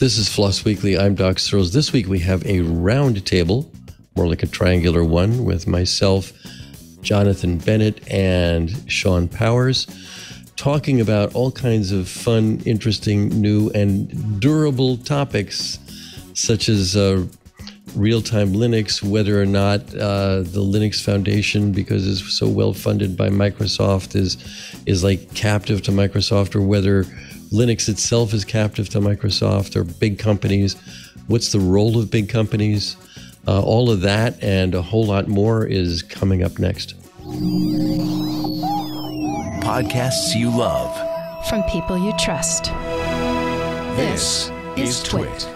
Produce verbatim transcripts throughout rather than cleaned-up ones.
This is FLOSS Weekly. I'm Doc Searles. This week we have a round table, more like a triangular one, with myself, Jonathan Bennett, and Shawn Powers, talking about all kinds of fun, interesting, new, and durable topics, such as uh, real-time Linux, whether or not uh, the Linux Foundation, because it's so well-funded by Microsoft, is, is like captive to Microsoft, or whether Linux itself is captive to Microsoft or big companies. What's the role of big companies? Uh, all of that and a whole lot more is coming up next. Podcasts you love. From people you trust. This, this is TWiT.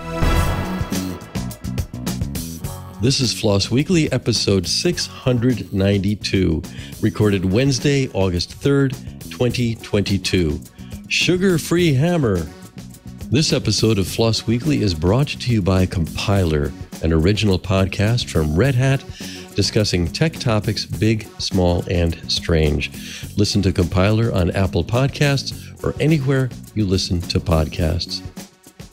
This is FLOSS Weekly, episode six hundred ninety-two, recorded Wednesday, August third, twenty twenty-two. Sugar-free hammer. This episode of FLOSS Weekly is brought to you by Compiler, an original podcast from Red Hat discussing tech topics big, small, and strange. Listen to Compiler on Apple Podcasts or anywhere you listen to podcasts.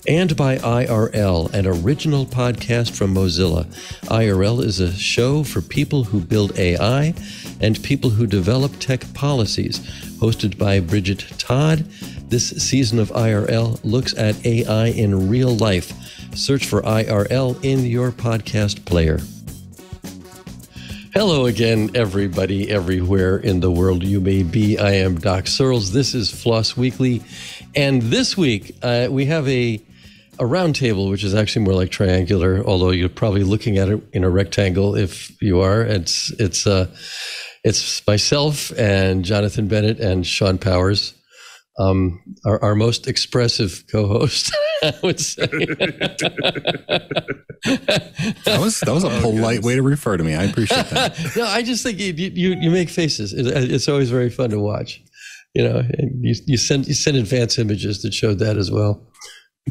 And by I R L, an original podcast from Mozilla. I R L is a show for people who build A I and people who develop tech policies. Hosted by Bridget Todd, this season of I R L looks at A I in real life. Search for I R L in your podcast player. Hello again, everybody, everywhere in the world you may be. I am Doc Searles. This is FLOSS Weekly. And this week, uh, we have a A round table, which is actually more like triangular, although you're probably looking at it in a rectangle if you are. It's it's uh, it's myself and Jonathan Bennett and Shawn Powers, um, our, our most expressive co-host, I would say. that was that was a polite way to refer to me. I appreciate that. No, I just think you you, you make faces. It's, it's always very fun to watch. You know, and you you send you send advanced images that showed that as well.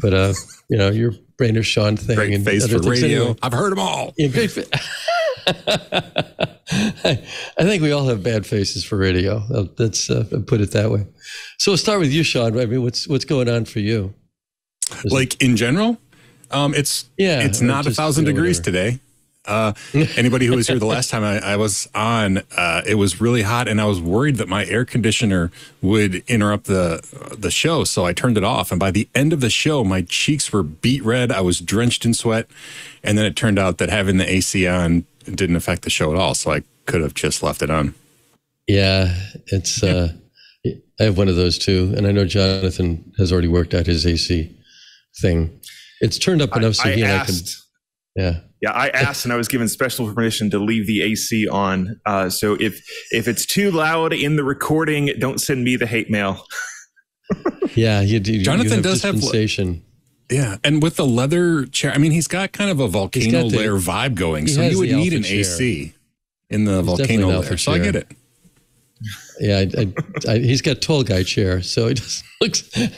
But, uh, you know, your brainer Shawn thing. Great and face for radio. Anyway. I've heard them all. Yeah, great fa- I, I think we all have bad faces for radio. Let's uh, put it that way. So we'll start with you, Shawn. I mean, what's what's going on for you? Is like it, in general? Um, it's yeah, it's not a thousand degrees today. Uh, anybody who was here the last time I, I was on, uh, it was really hot, and I was worried that my air conditioner would interrupt the uh, the show, so I turned it off. And by the end of the show, my cheeks were beet red. I was drenched in sweat, and then it turned out that having the A C on didn't affect the show at all, so I could have just left it on. Yeah, it's. Uh, I have one of those too, and I know Jonathan has already worked out his A C thing. It's turned up enough I, so he and I can. Yeah. Yeah, I asked and I was given special permission to leave the A C on. Uh, so if if it's too loud in the recording, don't send me the hate mail. yeah, you do. Jonathan you have does have. Yeah, and with the leather chair, I mean, he's got kind of a volcano the, layer vibe going. So you would need an chair. A C in the he's volcano layer. Chair. So I get it. Yeah, I, I, I, he's got tall guy chair, so it doesn't look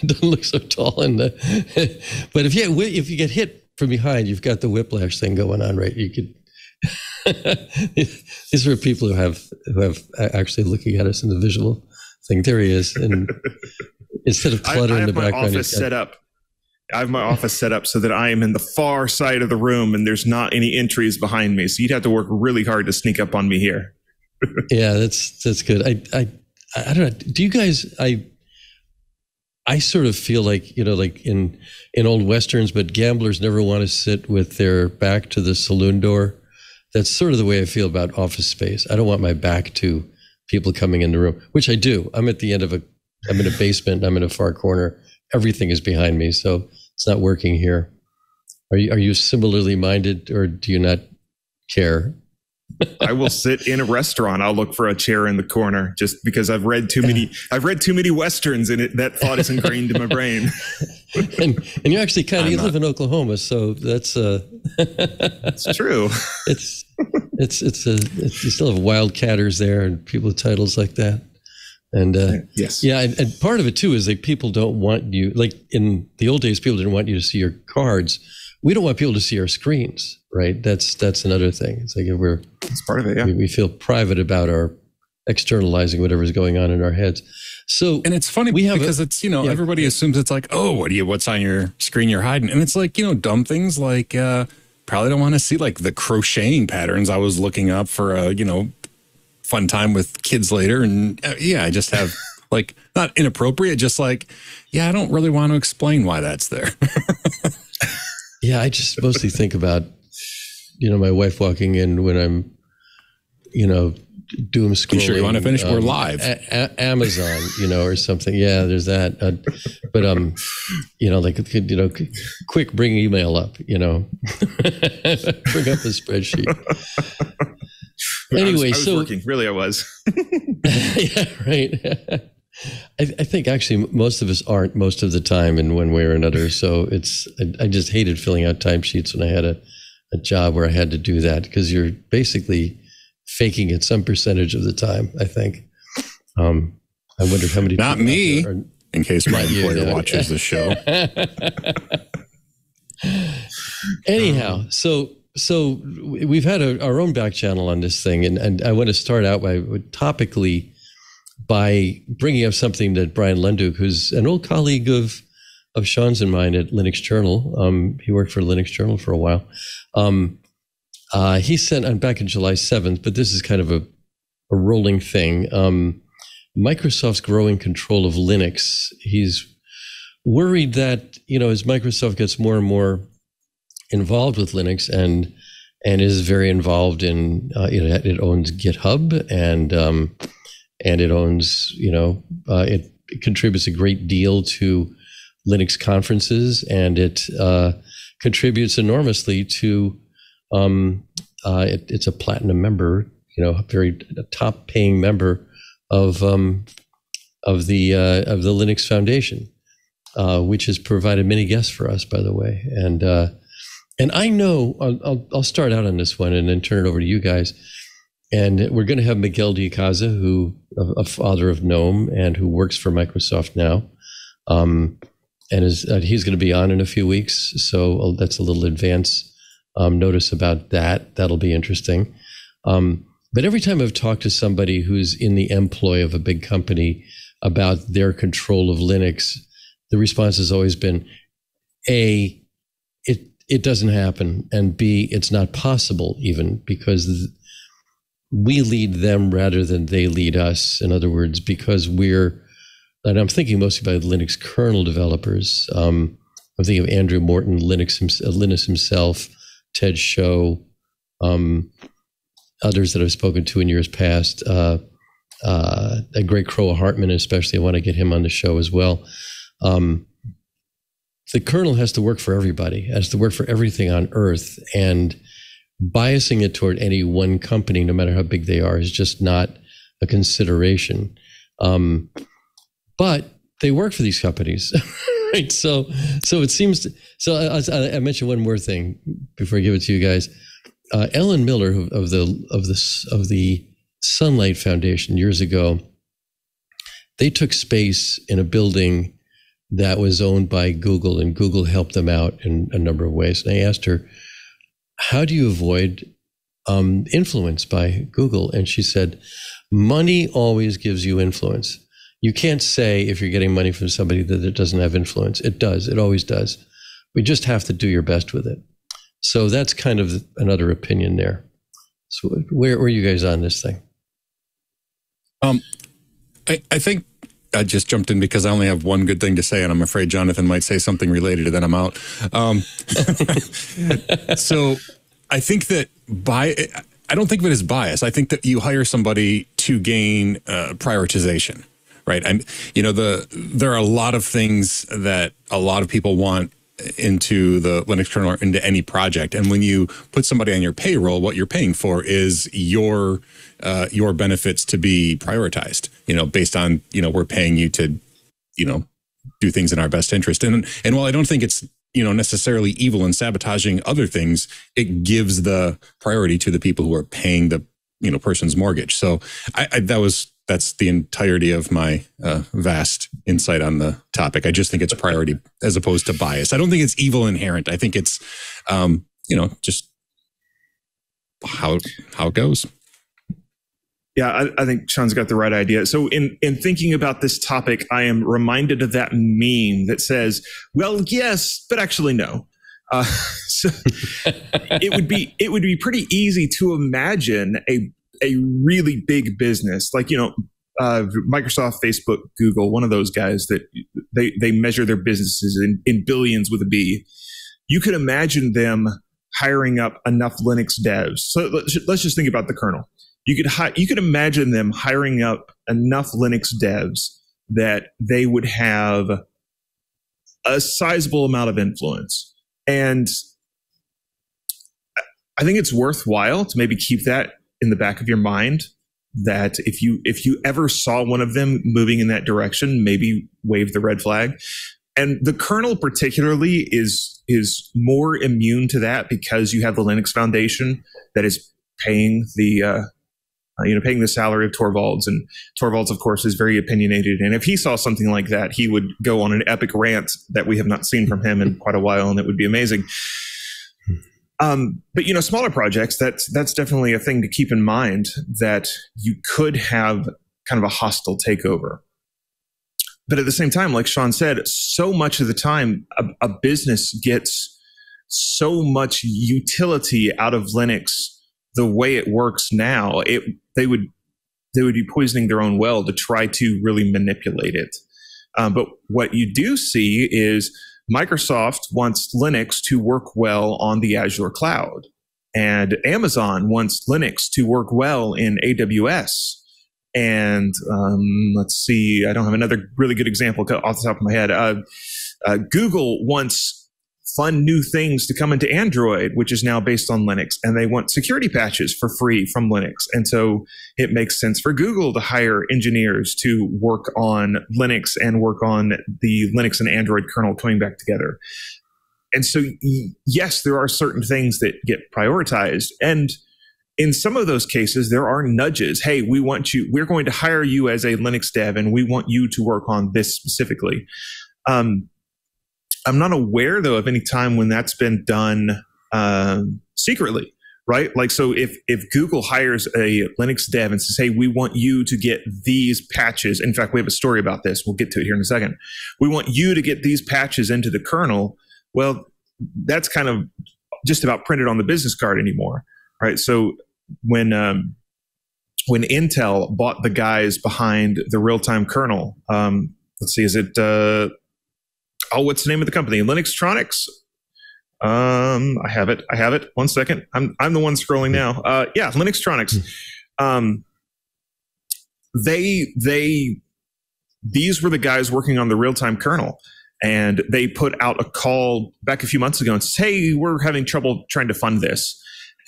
doesn't look so tall. And but if you if you get hit from behind, you've got the whiplash thing going on, right? You could. These are people who have who have actually looking at us in the visual thing. There he is, and instead of clutter I, I in the background, I have my office set up. I have my office set up so that I am in the far side of the room, and there's not any entries behind me. So you'd have to work really hard to sneak up on me here. Yeah, that's that's good. I I I don't know. Do you guys? I. I sort of feel like, you know, like in, in old Westerns, but gamblers never want to sit with their back to the saloon door. That's sort of the way I feel about office space. I don't want my back to people coming in the room, which I do. I'm at the end of a, I'm in a basement, I'm in a far corner. Everything is behind me. So it's not working here. Are you, are you similarly minded or do you not care? I will sit in a restaurant. I'll look for a chair in the corner just because I've read too many. I've read too many Westerns, and it, that thought is ingrained in my brain. and, and you're actually kind of you not. live in Oklahoma, so that's uh, it's true. It's it's it's a it's, you still have wildcatters there and people with titles like that. And uh, yes, yeah, and, and part of it too is like people don't want you. Like in the old days, people didn't want you to see your cards. We don't want people to see our screens, right? That's that's another thing. It's like if we're, it's part of it. Yeah, we, we feel private about our externalizing whatever's going on in our heads. So, and it's funny we have because a, it's, you know, yeah, everybody yeah. assumes it's like, oh, what do you, what's on your screen you're hiding? And it's like, you know, dumb things like, uh, probably don't want to see like the crocheting patterns I was looking up for a, you know, fun time with kids later. And uh, yeah, I just have like, not inappropriate, just like, yeah, I don't really want to explain why that's there. Yeah. I just mostly think about, you know, my wife walking in when I'm, you know, doom scrolling. You sure you want to finish? Um, We're live. A a Amazon, you know, or something. Yeah, there's that. Uh, but, um, you know, like, you know, quick, bring email up, you know, bring up the spreadsheet. Anyway, I was, I was so working. Really, I was. Yeah, right. I, I think actually most of us aren't most of the time in one way or another. So it's, I, I just hated filling out timesheets when I had a, a job where I had to do that, because you're basically faking it some percentage of the time, I think. Um, I wonder how many. Not me, are, in case my employer you know, watches the show. Anyhow, so so we've had a, our own back channel on this thing, and, and I want to start out by topically by bringing up something that Brian Leduc, who's an old colleague of of Shawn's and mine at Linux Journal, um, he worked for Linux Journal for a while. Um, Uh, he sent on back in July seventh, but this is kind of a, a rolling thing. Um, Microsoft's growing control of Linux. He's worried that, you know, as Microsoft gets more and more involved with Linux and and is very involved in, uh, you know, it owns GitHub and um, and it owns, you know, uh, it, it contributes a great deal to Linux conferences, and it uh, contributes enormously to Um, uh, it, it's a platinum member, you know, a very top paying member of, um, of the, uh, of the Linux Foundation, uh, which has provided many guests for us, by the way. And, uh, and I know I'll, I'll, I'll start out on this one and then turn it over to you guys. And we're going to have Miguel Diacaza, who a, a father of GNOME and who works for Microsoft now. Um, and is, uh, he's going to be on in a few weeks. So that's a little advance. Um, notice about that. That'll be interesting. Um, but every time I've talked to somebody who's in the employ of a big company about their control of Linux, the response has always been, A, it it doesn't happen, and B, it's not possible even, because we lead them rather than they lead us. In other words, because we're, and I'm thinking mostly about Linux kernel developers. Um, I'm thinking of Andrew Morton, Linux, Linus himself, Ted Show, um, others that I've spoken to in years past, uh, uh, a great Croa Hartman, especially. I want to get him on the show as well. Um, the kernel has to work for everybody, has to work for everything on earth, and biasing it toward any one company, no matter how big they are, is just not a consideration. Um, but they work for these companies. Right. So, so it seems to, so I, I mentioned one more thing before I give it to you guys. Uh, Ellen Miller of the, of the, of the Sunlight Foundation years ago, they took space in a building that was owned by Google, and Google helped them out in a number of ways. And I asked her, how do you avoid um, influence by Google? And she said, money always gives you influence. You can't say if you're getting money from somebody that it doesn't have influence. It does. It always does. We just have to do your best with it. So that's kind of another opinion there. So where, where are you guys on this thing? Um, I, I think I just jumped in because I only have one good thing to say, and I'm afraid Jonathan might say something related to that. I'm out. Um, so I think that by... I don't think of it as bias. I think that you hire somebody to gain uh, prioritization. Right. And, you know, the there are a lot of things that a lot of people want into the Linux kernel or into any project. And when you put somebody on your payroll, what you're paying for is your uh, your benefits to be prioritized, you know, based on, you know, we're paying you to, you know, do things in our best interest. And and while I don't think it's, you know, necessarily evil and sabotaging other things, it gives the priority to the people who are paying the, you know, person's mortgage. So I, I that was. That's the entirety of my uh, vast insight on the topic. I just think it's a priority as opposed to bias. I don't think it's evil inherent. I think it's, um, you know, just how how it goes. Yeah, I, I think Shawn's got the right idea. So in, in thinking about this topic, I am reminded of that meme that says, well, yes, but actually no. Uh, so it would be it would be pretty easy to imagine a a really big business like, you know, uh, Microsoft, Facebook, Google, one of those guys that they, they measure their businesses in, in billions with a B. You could imagine them hiring up enough Linux devs. So let's, let's just think about the kernel. You could hi you could imagine them hiring up enough Linux devs that they would have a sizable amount of influence. And I think it's worthwhile to maybe keep that in the back of your mind, that if you if you ever saw one of them moving in that direction, maybe wave the red flag. And the kernel particularly is is more immune to that because you have the Linux Foundation that is paying the uh, you know, paying the salary of Torvalds, and Torvalds, of course, is very opinionated. And if he saw something like that, he would go on an epic rant that we have not seen from him in quite a while, and it would be amazing. Um, but you know, smaller projects, that's that's definitely a thing to keep in mind, that you could have kind of a hostile takeover. But at the same time, like Shawn said, so much of the time, a, a business gets so much utility out of Linux. The way it works now, it they would they would be poisoning their own well to try to really manipulate it. Um, but what you do see is Microsoft wants Linux to work well on the Azure cloud, and Amazon wants Linux to work well in A W S. And um, let's see, I don't have another really good example off the top of my head. Uh, uh, Google wants fun new things to come into Android, which is now based on Linux, and they want security patches for free from Linux. And so it makes sense for Google to hire engineers to work on Linux and work on the Linux and Android kernel coming back together. And so, yes, there are certain things that get prioritized. And in some of those cases, there are nudges. Hey, we want you, we're going to hire you as a Linux dev, and we want you to work on this specifically. Um, I'm not aware, though, of any time when that's been done um, secretly, right? Like, so if, if Google hires a Linux dev and says, hey, we want you to get these patches. In fact, we have a story about this. We'll get to it here in a second. We want you to get these patches into the kernel. Well, that's kind of just about printed on the business card anymore, right? So when, um, when Intel bought the guys behind the real-time kernel, um, let's see, is it... Uh, Oh, what's the name of the company? Linuxtronics? Um, I have it. I have it. One second. I'm I'm the one scrolling now. Uh, yeah, Linuxtronics. Um, they they these were the guys working on the real-time kernel, and they put out a call back a few months ago and said, "Hey, we're having trouble trying to fund this."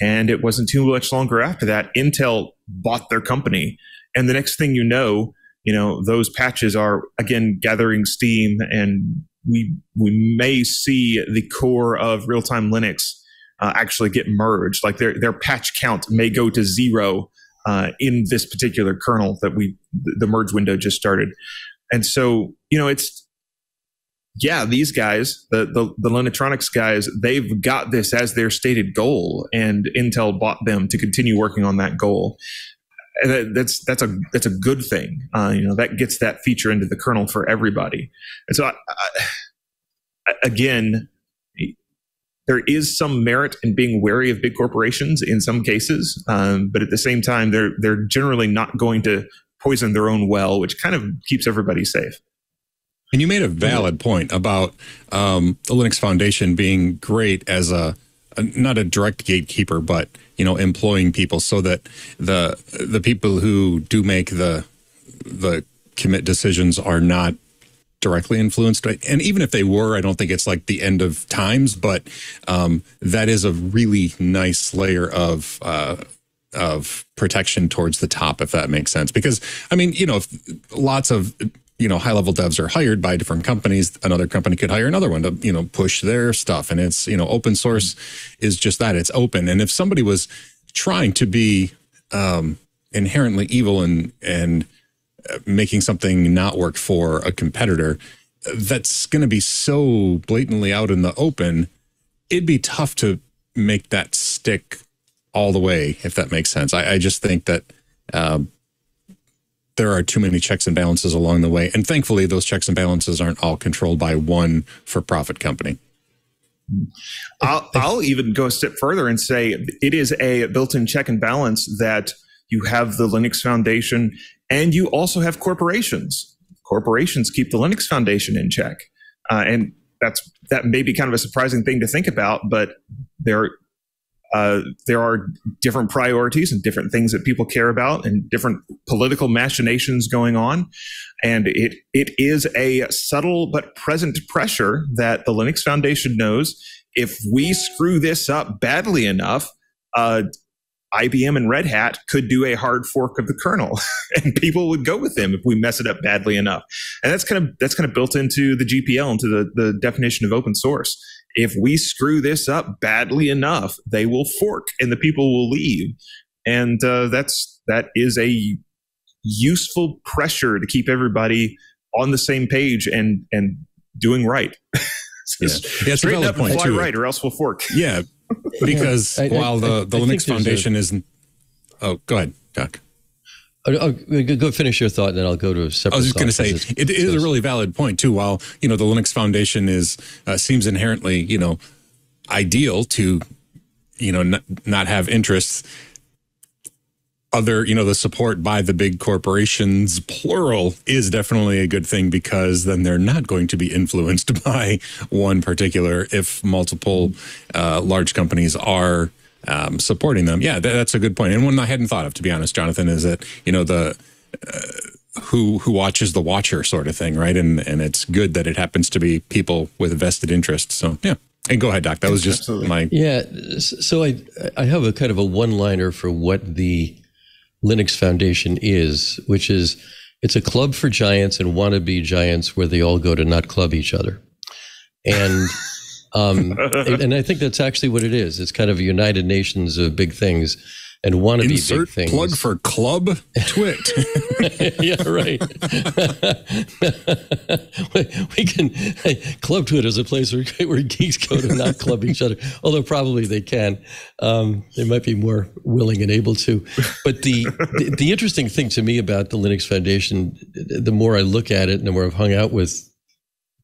And it wasn't too much longer after that, Intel bought their company, and the next thing you know, you know, those patches are again gathering steam, and we we may see the core of real-time Linux uh, actually get merged. Like their their patch count may go to zero uh, in this particular kernel that we the merge window just started. And so, you know, it's yeah, these guys, the the, the Linuxtronics guys, they've got this as their stated goal, and Intel bought them to continue working on that goal. And that's that's a that's a good thing. Uh, you know, that gets that feature into the kernel for everybody. And so, I, I, again, there is some merit in being wary of big corporations in some cases, um, but at the same time, they're they're generally not going to poison their own well, which kind of keeps everybody safe. And you made a valid point about um, the Linux Foundation being great as a not a direct gatekeeper, but you know, employing people so that the the people who do make the the commit decisions are not directly influenced. And even if they were, I don't think it's like the end of times. But um, that is a really nice layer of uh, of protection towards the top, if that makes sense. Because I mean, you know, if lots of you know, high-level devs are hired by different companies. Another company could hire another one to, you know, push their stuff. And it's, you know, open source is just that. It's open. And if somebody was trying to be um, inherently evil and, and making something not work for a competitor, that's going to be so blatantly out in the open, it'd be tough to make that stick all the way, if that makes sense. I, I just think that Uh, there are too many checks and balances along the way. And thankfully, those checks and balances aren't all controlled by one for-profit company. I'll, I'll even go a step further and say it is a built-in check and balance that you have the Linux Foundation and you also have corporations. Corporations keep the Linux Foundation in check. Uh, and that's that may be kind of a surprising thing to think about, but there, uh, there are different priorities and different things that people care about and different political machinations going on. And it it is a subtle but present pressure that the Linux Foundation knows if we screw this up badly enough, uh, I B M and Red Hat could do a hard fork of the kernel and people would go with them if we mess it up badly enough. And that's kind of, that's kind of built into the G P L, into the, the definition of open source. If we screw this up badly enough, they will fork and the people will leave. And uh, that's, that is a useful pressure to keep everybody on the same page and, and doing right. Yeah. Yeah, straighten up and fly right or else we'll fork. Yeah. Because yeah, I, while the, I, the I Linux Foundation a, isn't... Oh, go ahead, Doc. I'll, I'll go finish your thought, and then I'll go to a separate I was just going to say, it is so, a really valid point, too. While, you know, the Linux Foundation is uh, seems inherently, you know, ideal to, you know, not, not have interests, other, you know, the support by the big corporations, plural, is definitely a good thing because then they're not going to be influenced by one particular if multiple uh, large companies are um, supporting them. Yeah, that, that's a good point. And one I hadn't thought of, to be honest, Jonathan, is that, you know, the uh, who who watches the watcher sort of thing, right? And, and it's good that it happens to be people with vested interests. So, yeah. And go ahead, Doc. That was just Absolutely. my... Yeah, so I, I have a kind of a one-liner for what the Linux Foundation is, which is it's a club for giants and wannabe giants where they all go to not club each other. And um, and I think that's actually what it is. It's kind of a United Nations of big things and wannabe Insert big things. Plug for Club Twit. Yeah, right. we can Club Twit is a place where, where geeks go to not club each other. Although probably they can, um, they might be more willing and able to. But the, the the interesting thing to me about the Linux Foundation, the more I look at it, and the more I've hung out with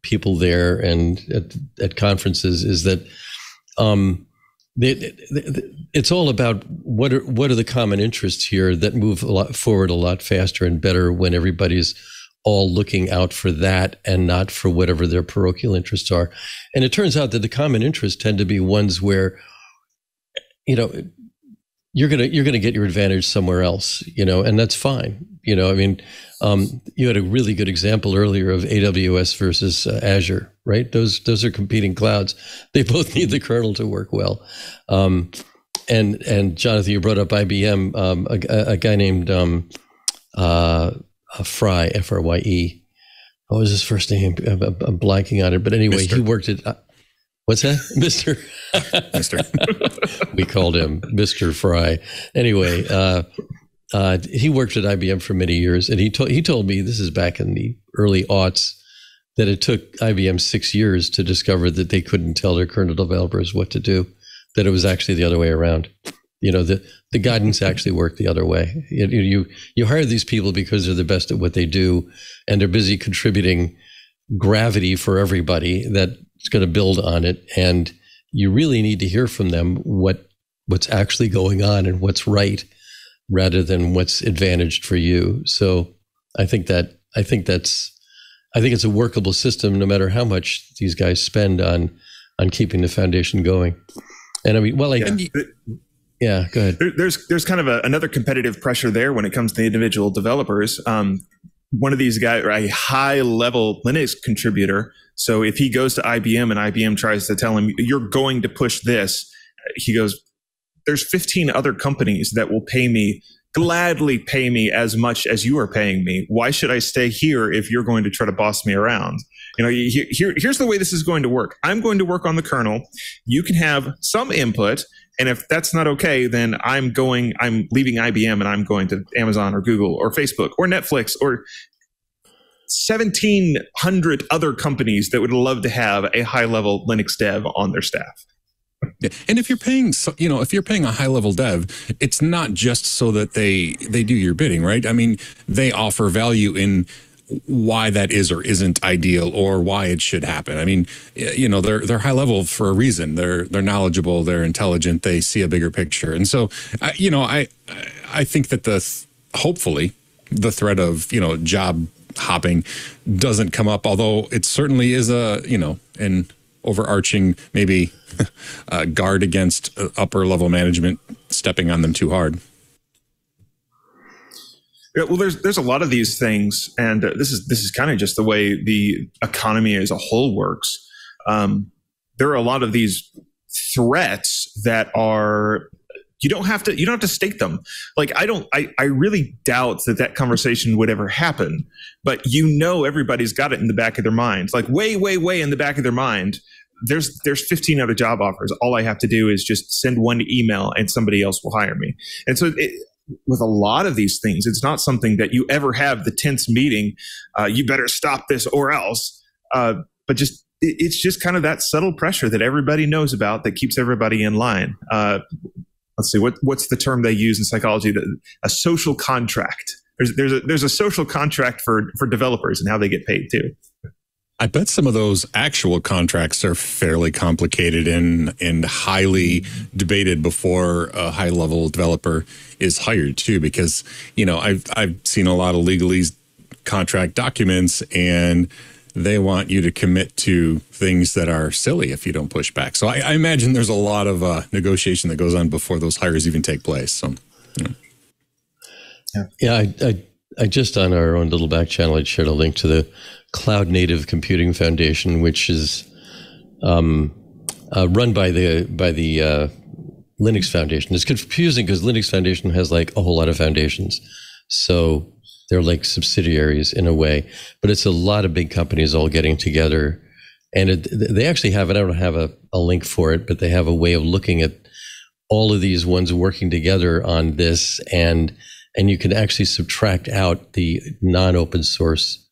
people there and at, at conferences, is that. Um, It's all about what are what are the common interests here that move a lot forward a lot faster and better when everybody's all looking out for that and not for whatever their parochial interests are. And it turns out that the common interests tend to be ones where, you know, you're gonna you're gonna get your advantage somewhere else, you know, and that's fine. You know, I mean, um, you had a really good example earlier of A W S versus uh, Azure, right? Those those are competing clouds. They both need the kernel to work well. Um, and and Jonathan, you brought up I B M. Um, a, a guy named um, uh, Fry, F R Y E. What was his first name? I'm, I'm blanking on it. But anyway, Mister he worked at. Uh, What's that? Mister Mister We called him Mister Fry. Anyway, uh, uh, he worked at I B M for many years, and he, to he told me, this is back in the early aughts, that it took I B M six years to discover that they couldn't tell their kernel developers what to do, that it was actually the other way around. You know, the, the guidance actually worked the other way. You, you, you hire these people because they're the best at what they do, and they're busy contributing gravity for everybody that it's going to build on it, and you really need to hear from them what what's actually going on and what's right, rather than what's advantaged for you. So I think that I think that's I think it's a workable system, no matter how much these guys spend on on keeping the foundation going. And I mean, well, like, yeah, yeah go ahead. There, there's there's kind of a, another competitive pressure there when it comes to the individual developers. Um, one of these guys, or a high level Linux contributor. So if he goes to I B M and I B M tries to tell him, you're going to push this, he goes, there's fifteen other companies that will pay me, gladly pay me as much as you are paying me. Why should I stay here if you're going to try to boss me around? You know, here, here's the way this is going to work. I'm going to work on the kernel. You can have some input. And if that's not okay, then I'm going, I'm leaving I B M and I'm going to Amazon or Google or Facebook or Netflix or seventeen hundred other companies that would love to have a high level Linux dev on their staff. Yeah. And if you're paying, so, you know, if you're paying a high level dev, it's not just so that they they do your bidding, right? I mean, they offer value in why that is or isn't ideal or why it should happen. I mean, you know, they're they're high level for a reason. They're they're knowledgeable, they're intelligent, they see a bigger picture. And so, I, you know, I I think that the th hopefully the threat of, you know, job hopping doesn't come up, although it certainly is a, you know, an overarching maybe uh, guard against upper level management stepping on them too hard. Yeah, well, there's there's a lot of these things, and uh, this is this is kind of just the way the economy as a whole works. Um, there are a lot of these threats that are you don't have to you don't have to state them. Like I don't I I really doubt that that conversation would ever happen. But you know everybody's got it in the back of their mind, like way way way in the back of their mind. There's there's fifteen other job offers. All I have to do is just send one email, and somebody else will hire me. And so it. With a lot of these things, it's not something that you ever have the tense meeting. Uh, you better stop this or else. Uh, but just it, it's just kind of that subtle pressure that everybody knows about that keeps everybody in line. Uh, let's see what what's the term they use in psychology? The, a social contract. There's there's a, there's a social contract for for developers and how they get paid too. I bet some of those actual contracts are fairly complicated and, and highly debated before a high-level developer is hired, too, because, you know, I've, I've seen a lot of legalese contract documents, and they want you to commit to things that are silly if you don't push back. So I, I imagine there's a lot of uh, negotiation that goes on before those hires even take place. So, you know. Yeah, yeah I, I, I just, on our own little back channel, I shared a link to the Cloud Native Computing Foundation, which is um, uh, run by the by the uh, Linux Foundation. It's confusing because Linux Foundation has like a whole lot of foundations, so they're like subsidiaries in a way. But it's a lot of big companies all getting together, and it, they actually have it. I don't have a, a link for it, but they have a way of looking at all of these ones working together on this, and and you can actually subtract out the non-open source.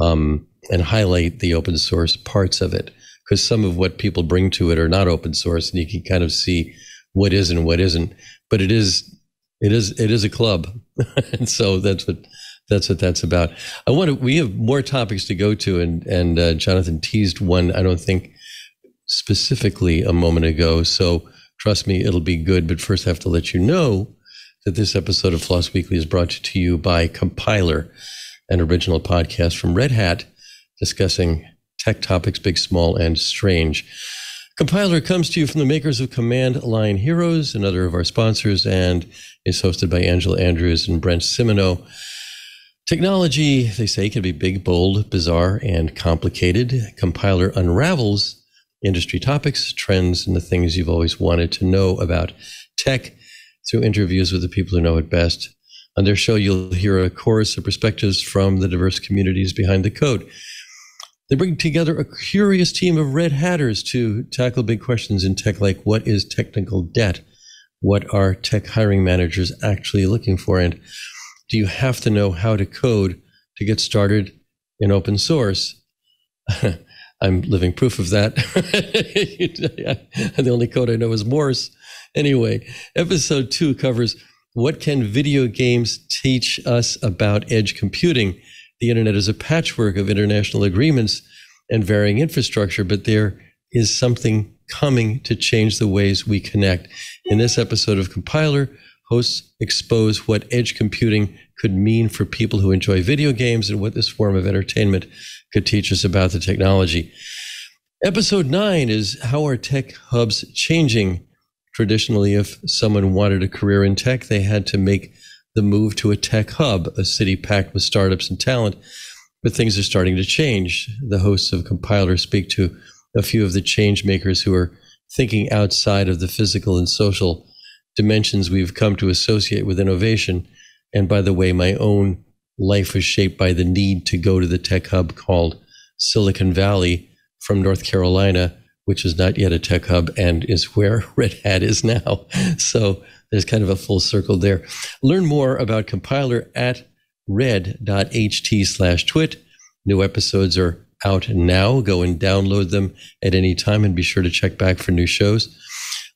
Um, and highlight the open source parts of it, because some of what people bring to it are not open source, and you can kind of see what is and what isn't. But it is, it is, it is a club, and so that's what that's what that's about. I want to. We have more topics to go to, and and uh, Jonathan teased one. I don't think specifically a moment ago. So trust me, it'll be good. But first, I have to let you know that this episode of Floss Weekly is brought to you by Compiler, an original podcast from Red Hat discussing tech topics, big, small, and strange. Compiler comes to you from the makers of Command Line Heroes, another of our sponsors, and is hosted by Angela Andrews and Brent Simino. Technology, they say, can be big, bold, bizarre, and complicated. Compiler unravels industry topics, trends, and the things you've always wanted to know about tech through interviews with the people who know it best. On their show, you'll hear a chorus of perspectives from the diverse communities behind the code. They bring together a curious team of Red Hatters to tackle big questions in tech, like what is technical debt? What are tech hiring managers actually looking for? And do you have to know how to code to get started in open source? I'm living proof of that. The only code I know is Morse. Anyway, episode two covers what can video games teach us about edge computing? The internet is a patchwork of international agreements and varying infrastructure, but there is something coming to change the ways we connect. In this episode of Compiler, hosts expose what edge computing could mean for people who enjoy video games and what this form of entertainment could teach us about the technology. Episode nine is how are tech hubs changing? Traditionally, if someone wanted a career in tech, they had to make the move to a tech hub, a city packed with startups and talent. But things are starting to change. The hosts of Compiler speak to a few of the change makers who are thinking outside of the physical and social dimensions we've come to associate with innovation. And by the way, my own life was shaped by the need to go to the tech hub called Silicon Valley from North Carolina, which is not yet a tech hub and is where Red Hat is now. So there's kind of a full circle there. Learn more about Compiler at red dot h t slash twit. New episodes are out now. Go and download them at any time and be sure to check back for new shows.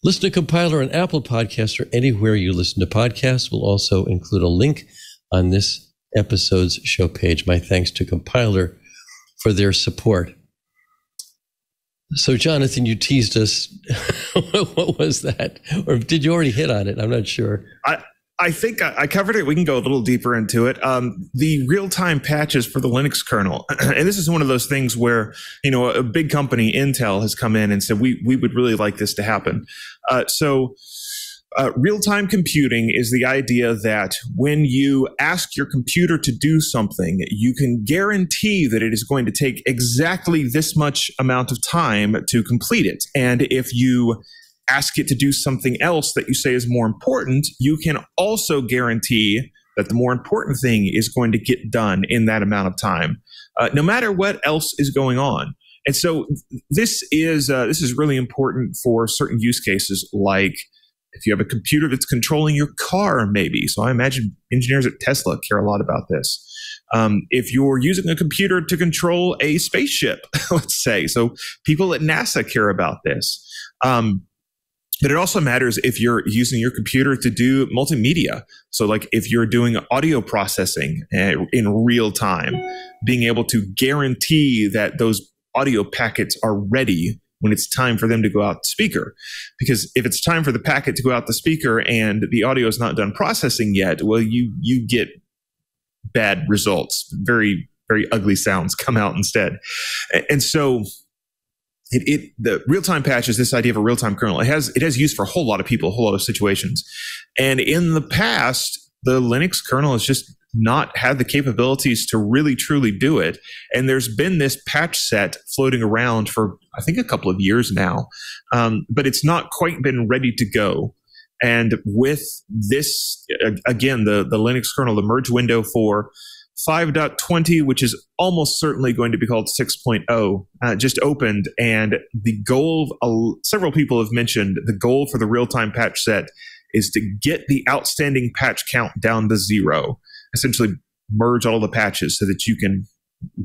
Listen to Compiler on Apple Podcasts or anywhere you listen to podcasts. We'll also include a link on this episode's show page. My thanks to Compiler for their support. So, Jonathan, you teased us. What was that? Or did you already hit on it? I'm not sure. I, I think I, I covered it. We can go a little deeper into it. Um, the real-time patches for the Linux kernel. And this is one of those things where, you know, a big company, Intel, has come in and said, we, we would really like this to happen. Uh, so... Uh, real-time computing is the idea that when you ask your computer to do something, you can guarantee that it is going to take exactly this much amount of time to complete it. And if you ask it to do something else that you say is more important, you can also guarantee that the more important thing is going to get done in that amount of time, uh, no matter what else is going on. And so this is, uh, this is really important for certain use cases, like if you have a computer that's controlling your car, maybe. So I imagine engineers at Tesla care a lot about this. Um, if you're using a computer to control a spaceship, let's say. So people at NASA care about this. Um, but it also matters if you're using your computer to do multimedia. So like if you're doing audio processing in real time, being able to guarantee that those audio packets are ready when it's time for them to go out the speaker. Because if it's time for the packet to go out the speaker and the audio is not done processing yet, well, you you get bad results. Very, very ugly sounds come out instead. And so it, it the real-time patch is this idea of a real-time kernel. It has, it has use for a whole lot of people, a whole lot of situations. And in the past, the Linux kernel has just not had the capabilities to really truly do it. And there's been this patch set floating around for, I think, a couple of years now, um, but it's not quite been ready to go. And with this, again, the, the Linux kernel, the merge window for five point twenty, which is almost certainly going to be called six point oh, uh, just opened. And the goal, uh, several people have mentioned, the goal for the real-time patch set is to get the outstanding patch count down to zero. Essentially merge all the patches so that you can,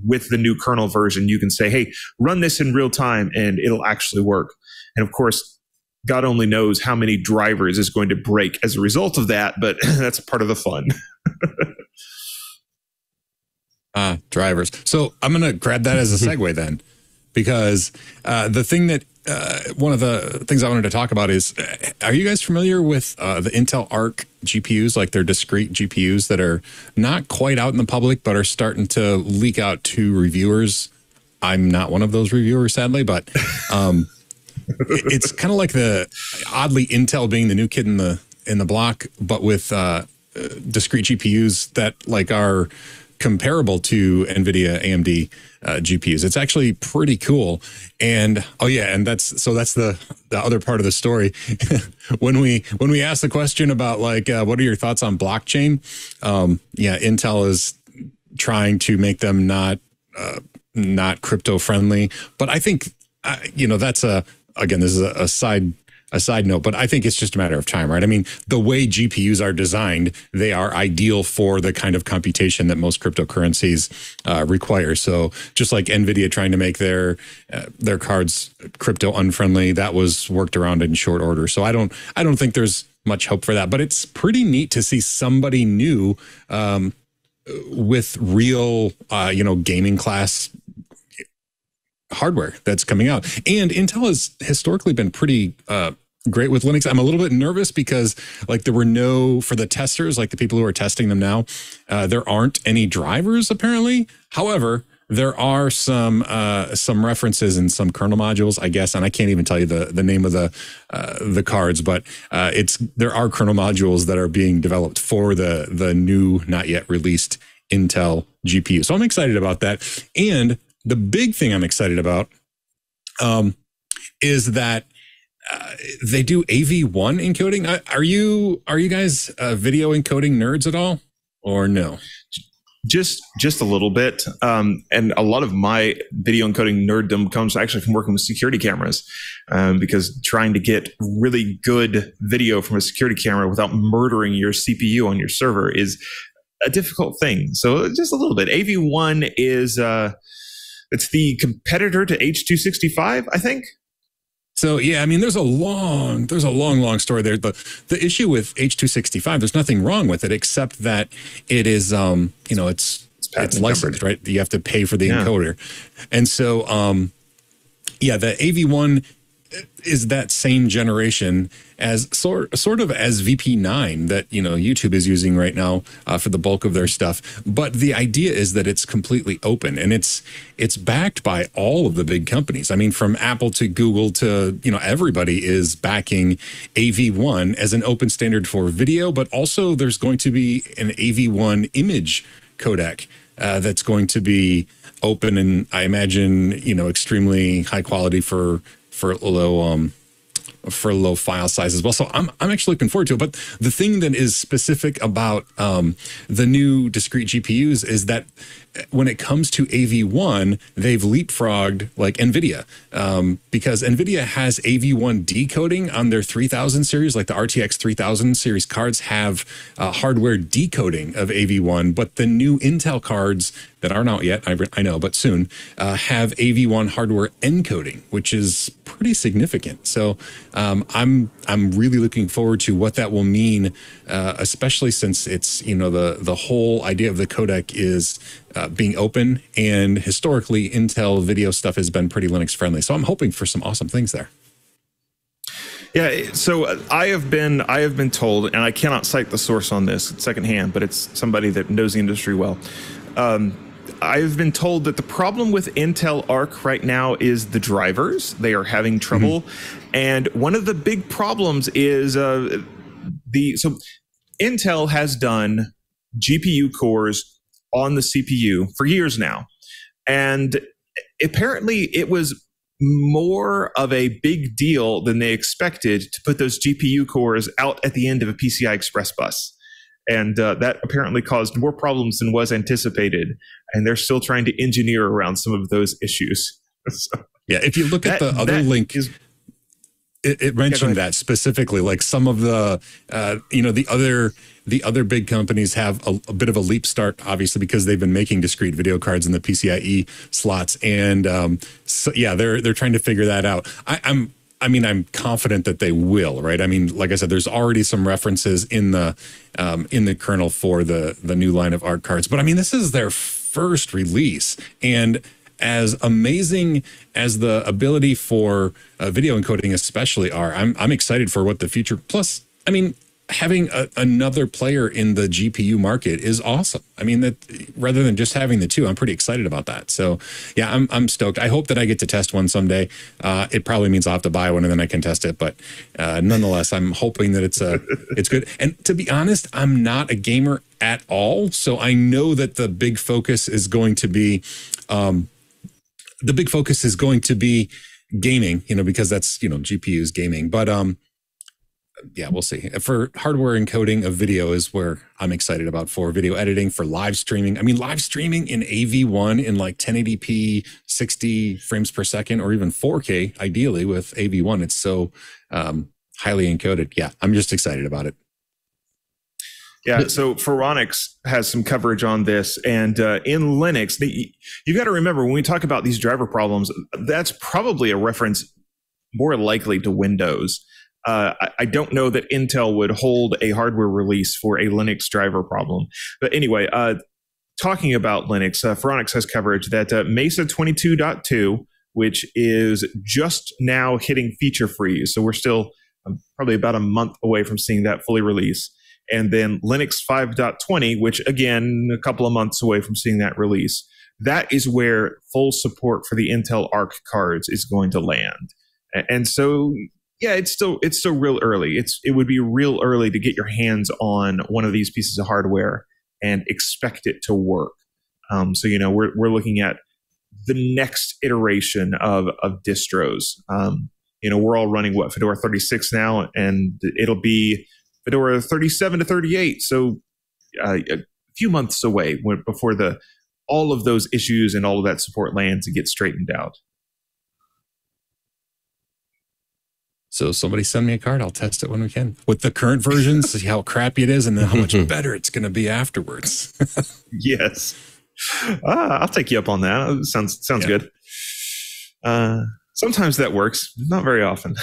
with the new kernel version, you can say, hey, run this in real time and it'll actually work. And of course, God only knows how many drivers is going to break as a result of that, but that's part of the fun. uh, drivers. So I'm going to grab that as a segue then, because uh, the thing that, uh, one of the things I wanted to talk about is, are you guys familiar with uh, the Intel Arc G P Us, like their discrete G P Us that are not quite out in the public, but are starting to leak out to reviewers? I'm not one of those reviewers, sadly, but um, it, it's kind of like the, oddly, Intel being the new kid in the in the block, but with uh, discrete G P Us that like are comparable to NVIDIA, A M D uh, G P Us. It's actually pretty cool. And oh yeah, and that's, so that's the, the other part of the story. when we when we asked the question about like, uh, what are your thoughts on blockchain? Um, yeah, Intel is trying to make them not uh, not crypto friendly. But I think uh, you know, that's a, again, this is a, a side. A side note, but I think it's just a matter of time, right? I mean, the way G P Us are designed, they are ideal for the kind of computation that most cryptocurrencies uh, require. So just like NVIDIA trying to make their uh, their cards crypto unfriendly, that was worked around in short order. So I don't I don't think there's much hope for that. But it's pretty neat to see somebody new um, with real, uh, you know, gaming class hardware that's coming out. And Intel has historically been pretty uh, great with Linux. I'm a little bit nervous because like there were no, for the testers, like the people who are testing them now, uh, there aren't any drivers apparently. However, there are some uh, some references in some kernel modules, I guess, and I can't even tell you the the name of the uh, the cards, but uh, it's there are kernel modules that are being developed for the the new, not yet released Intel G P U. So I'm excited about that. And the big thing I'm excited about um, is that uh, they do A V one encoding. Are you are you guys uh, video encoding nerds at all, or no? Just just a little bit, um, and a lot of my video encoding nerddom comes actually from working with security cameras, um, because trying to get really good video from a security camera without murdering your C P U on your server is a difficult thing. So just a little bit. A V one is. Uh, It's the competitor to H two sixty-five, I think. So yeah, I mean, there's a long, there's a long, long story there. The the issue with H two sixty-five, there's nothing wrong with it except that it is, um, you know, it's it's, it's licensed, right? You have to pay for the yeah. encoder, and so um, yeah, the A V one is that same generation as sort sort of as V P nine that you know YouTube is using right now uh, for the bulk of their stuff. But the idea is that it's completely open and it's it's backed by all of the big companies. I mean, from Apple to Google to you know everybody is backing A V one as an open standard for video. But also there's going to be an A V one image codec uh, that's going to be open and I imagine you know extremely high quality for for low um. for low file size as well. So I'm, I'm actually looking forward to it. But the thing that is specific about um, the new discrete G P Us is that when it comes to A V one, they've leapfrogged like NVIDIA um, because NVIDIA has A V one decoding on their three thousand series, like the R T X three thousand series cards have uh, hardware decoding of A V one, but the new Intel cards that aren't out yet, I, I know, but soon, uh, have A V one hardware encoding, which is pretty significant. So um, I'm I'm really looking forward to what that will mean, uh, especially since it's, you know, the, the whole idea of the codec is uh, being open, and historically Intel video stuff has been pretty Linux friendly. So I'm hoping for some awesome things there. Yeah, so I have been I have been told, and I cannot cite the source on this secondhand, but it's somebody that knows the industry well. Um, I've been told that the problem with Intel Arc right now is the drivers. They are having trouble. Mm-hmm. And one of the big problems is uh, the, so Intel has done G P U cores on the C P U for years now. And apparently it was more of a big deal than they expected to put those G P U cores out at the end of a P C I Express bus. And uh, that apparently caused more problems than was anticipated. And they're still trying to engineer around some of those issues. So yeah, if you look that, at the other link, is, it, it mentioned yeah, that specifically. Like some of the, uh, you know, the other the other big companies have a, a bit of a leap start, obviously, because they've been making discrete video cards in the P C I E slots. And um, so, yeah, they're they're trying to figure that out. I, I'm. I mean, I'm confident that they will, right? I mean, like I said, there's already some references in the um, in the kernel for the the new line of Arc cards. But I mean, this is their first release, and as amazing as the ability for uh, video encoding, especially, are, I'm I'm excited for what the future. Plus, I mean, having a, another player in the G P U market is awesome. I mean, that rather than just having the two, I'm pretty excited about that. So yeah, I'm, I'm stoked. I hope that I get to test one someday. Uh, it probably means I'll have to buy one and then I can test it. But uh, nonetheless, I'm hoping that it's, a, it's good. And to be honest, I'm not a gamer at all. So I know that the big focus is going to be, um, the big focus is going to be gaming, you know, because that's, you know, G P Us gaming, but um, yeah, we'll see. For hardware encoding of video is where I'm excited about, for video editing, for live streaming. I mean, live streaming in A V one in like ten eighty p, sixty frames per second, or even four K, ideally with A V one. It's so um, highly encoded. Yeah, I'm just excited about it. Yeah, so Phoronix has some coverage on this, and uh, in Linux, they, you've got to remember when we talk about these driver problems, that's probably a reference more likely to Windows. Uh, I don't know that Intel would hold a hardware release for a Linux driver problem. But anyway, uh, talking about Linux, uh, Phoronix has coverage that uh, Mesa twenty-two point two, which is just now hitting feature freeze. So we're still um, probably about a month away from seeing that fully release. And then Linux five point twenty, which again, a couple of months away from seeing that release. That is where full support for the Intel Arc cards is going to land. And so... yeah, it's still it's still real early. It's it would be real early to get your hands on one of these pieces of hardware and expect it to work. Um, so you know we're we're looking at the next iteration of of distros. Um, you know we're all running what, Fedora thirty-six now, and it'll be Fedora thirty-seven to thirty-eight. So uh, a few months away when, before the all of those issues and all of that support lands and gets straightened out. So somebody send me a card. I'll test it when we can with the current version, see how crappy it is, and then how much better it's going to be afterwards. Yes, ah, I'll take you up on that. Sounds sounds yeah. good. Uh, Sometimes that works, not very often.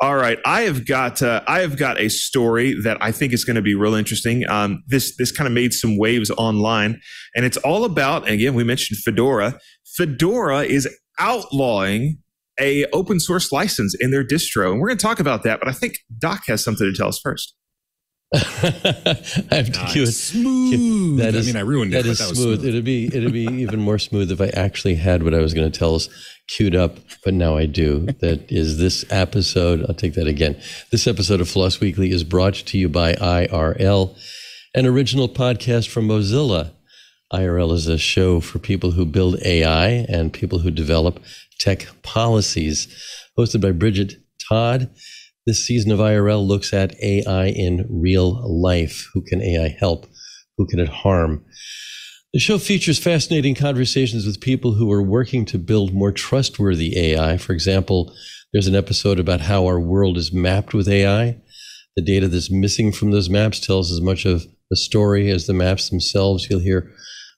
All right, I have got uh, I have got a story that I think is going to be real interesting. Um, this this kind of made some waves online, and it's all about, and again, we mentioned Fedora. Fedora is outlawing a open source license in their distro, and we're going to talk about that. But I think Doc has something to tell us first. I have to cue it. Smooth. That is, I mean, I ruined it. That is that was smooth. smooth. It'd be it'd be even more smooth if I actually had what I was going to tell us queued up, but now I do. That is this episode. I'll take that again. This episode of FLOSS Weekly is brought to you by I R L, an original podcast from Mozilla. I R L is a show for people who build A I and people who develop tech policies. Hosted by Bridget Todd. This season of I R L looks at A I in real life. Who can A I help? Who can it harm? The show features fascinating conversations with people who are working to build more trustworthy A I. For example, there's an episode about how our world is mapped with A I. The data that's missing from those maps tells as much of the story as the maps themselves. You'll hear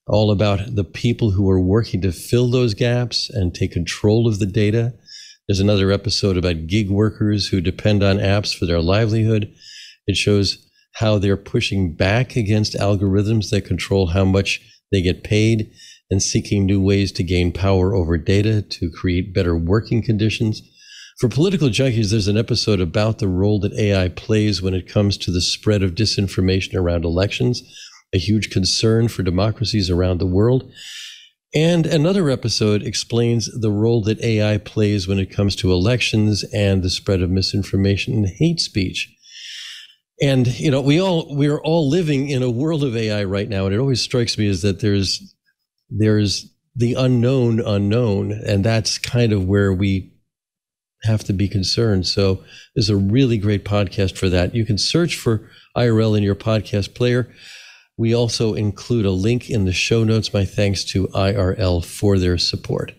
all about the people who are working to fill those gaps and take control of the data. There's another episode about gig workers who depend on apps for their livelihood. It shows how they're pushing back against algorithms that control how much they get paid and seeking new ways to gain power over data to create better working conditions. For political junkies, there's an episode about the role that A I plays when it comes to the spread of disinformation around elections, a huge concern for democracies around the world. And another episode explains the role that A I plays when it comes to elections and the spread of misinformation and hate speech. And, you know, we all, we are all living in a world of A I right now. And it always strikes me is that there's, there's the unknown unknown, and that's kind of where we have to be concerned. So there's a really great podcast for that. You can search for I R L in your podcast player. We also include a link in the show notes. My thanks to I R L for their support.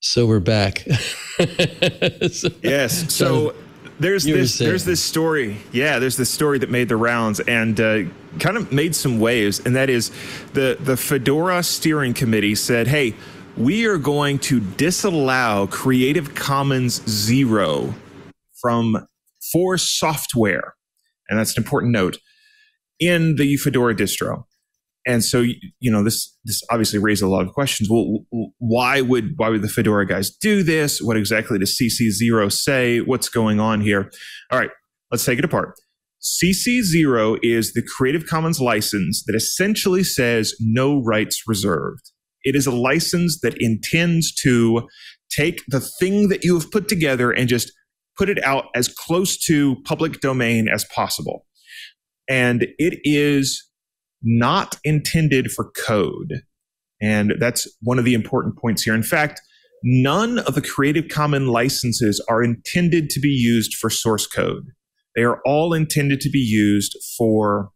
So we're back. so, yes. So there's this there's this story. Yeah, there's this story that made the rounds and uh, kind of made some waves. And that is the, the Fedora steering committee said, hey, we are going to disallow Creative Commons Zero from for software. And that's an important note in the Fedora distro. And so, you know, this this obviously raised a lot of questions. Well, why would why would the Fedora guys do this? What exactly does C C zero say? What's going on here? All right, let's take it apart. C C zero is the Creative Commons license that essentially says no rights reserved. It is a license that intends to take the thing that you have put together and just put it out as close to public domain as possible. And it is not intended for code. And that's one of the important points here. In fact, none of the Creative Commons licenses are intended to be used for source code. They are all intended to be used for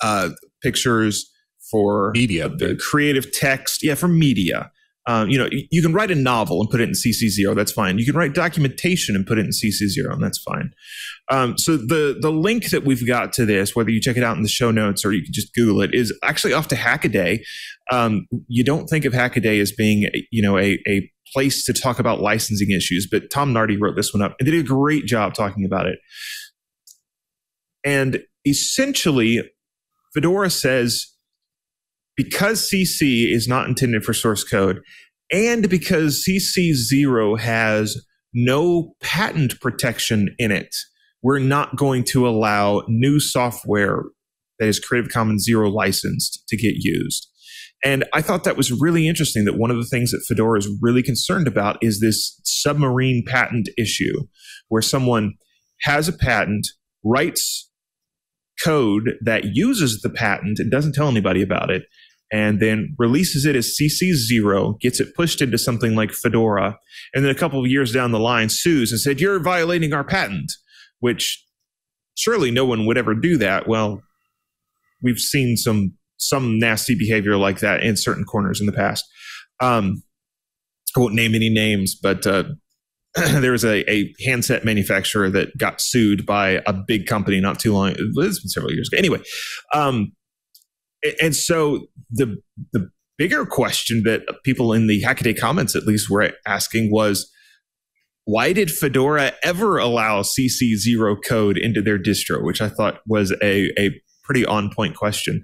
uh, pictures, for media, the creative text, yeah, for media. Um, you know, you can write a novel and put it in C C zero. That's fine. You can write documentation and put it in C C zero, and that's fine. Um, so the the link that we've got to this, whether you check it out in the show notes or you can just Google it, is actually off to Hackaday. Um, you don't think of Hackaday as being, you know, a, a place to talk about licensing issues, but Tom Nardi wrote this one up and did a great job talking about it. And essentially, Fedora says, because C C is not intended for source code, and because C C zero has no patent protection in it, we're not going to allow new software that is Creative Commons Zero licensed to get used. And I thought that was really interesting, that one of the things that Fedora is really concerned about is this submarine patent issue, where someone has a patent, writes code that uses the patent and doesn't tell anybody about it, and then releases it as C C zero, gets it pushed into something like Fedora, and then a couple of years down the line sues and said, you're violating our patent, which surely no one would ever do that. Well, we've seen some some nasty behavior like that in certain corners in the past. Um, I won't name any names, but uh, there was a, a handset manufacturer that got sued by a big company not too long. It's been several years ago. Anyway, um, and so the the bigger question that people in the Hackaday comments at least were asking was, why did Fedora ever allow C C zero code into their distro? Which I thought was a, a pretty on-point question.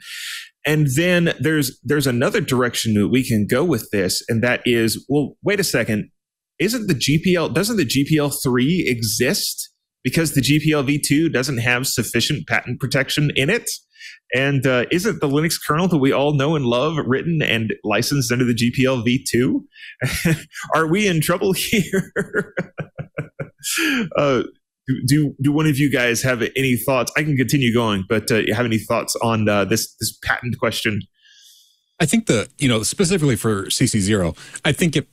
And then there's there's another direction that we can go with this, and that is, well, wait a second, isn't the G P L, doesn't the G P L three exist because the G P L v two doesn't have sufficient patent protection in it? And uh, isn't the Linux kernel that we all know and love written and licensed under the G P L v two? Are we in trouble here? uh, do, do one of you guys have any thoughts? I can continue going, but uh, you have any thoughts on uh, this, this patent question? I think the, you know, specifically for C C zero, I think it,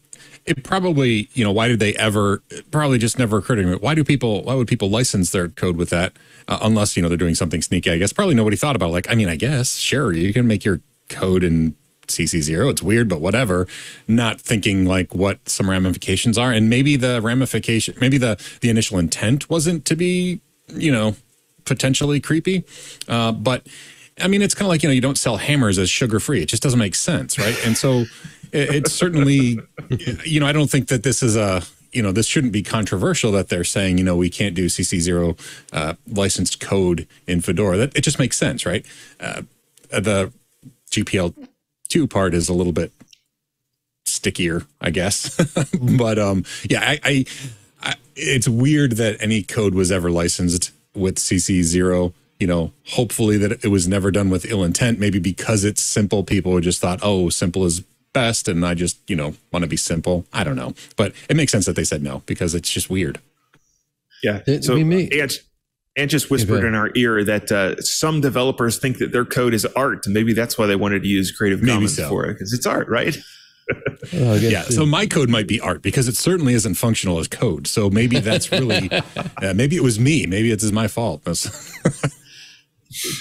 It probably, you know, why did they ever, it probably just never occurred to me. Why do people, why would people license their code with that? Uh, unless, you know, they're doing something sneaky, I guess. Probably nobody thought about it. Like, I mean, I guess, sure, you can make your code in C C zero. It's weird, but whatever. Not thinking like what some ramifications are. And maybe the ramification, maybe the, the initial intent wasn't to be, you know, potentially creepy. Uh, but I mean, it's kind of like, you know, you don't sell hammers as sugar-free. It just doesn't make sense, right? And so... it's certainly, you know, I don't think that this is a, you know, this shouldn't be controversial that they're saying, you know, we can't do C C zero uh, licensed code in Fedora. That, it just makes sense, right? Uh, the G P L two part is a little bit stickier, I guess. But um, yeah, I, I, I, it's weird that any code was ever licensed with C C zero. You know, hopefully that it was never done with ill intent. Maybe because it's simple, people just thought, oh, simple is best, and I just, you know, want to be simple. I don't know, but it makes sense that they said no, because it's just weird. Yeah. It, so Ant, Ant just whispered in our ear that uh, some developers think that their code is art, and maybe that's why they wanted to use Creative Commons so. for it, because it's art, right? Oh, yeah. Too. So my code might be art because it certainly isn't functional as code. So maybe that's really, uh, maybe it was me. Maybe it's my fault.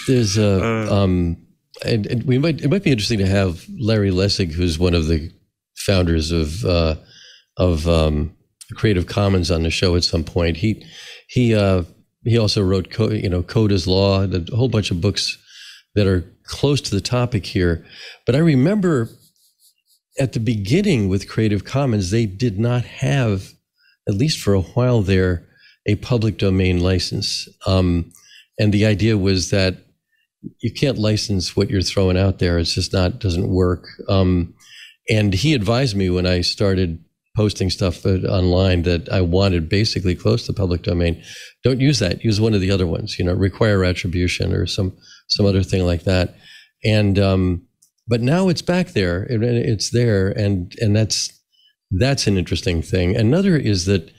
There's a. Uh, um, And, and we might, it might be interesting to have Larry Lessig, who's one of the founders of uh, of um, Creative Commons, on the show at some point. He he uh, he also wrote co you know Code is Law, a whole bunch of books that are close to the topic here. But I remember at the beginning with Creative Commons, they did not have, at least for a while there, a public domain license, um, and the idea was that you can't license what you're throwing out there. It's just not, doesn't work. Um, and he advised me when I started posting stuff online that I wanted basically close to public domain. Don't use that. Use one of the other ones, you know, require attribution or some, some other thing like that. And, um, but now it's back there, it, it's there. And, and that's, that's an interesting thing. Another is that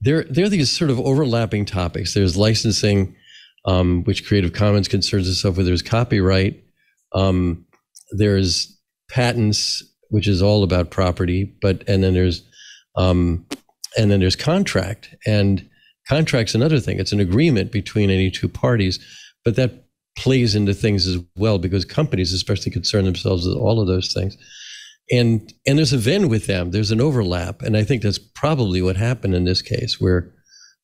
there, there are these sort of overlapping topics. There's licensing, Um, which Creative Commons concerns itself with. There's copyright. Um, there's patents, which is all about property, but, and then there's, um, and then there's contract. And contract's another thing. It's an agreement between any two parties, but that plays into things as well, because companies especially concern themselves with all of those things. And, and there's a Venn with them. There's an overlap. And I think that's probably what happened in this case, where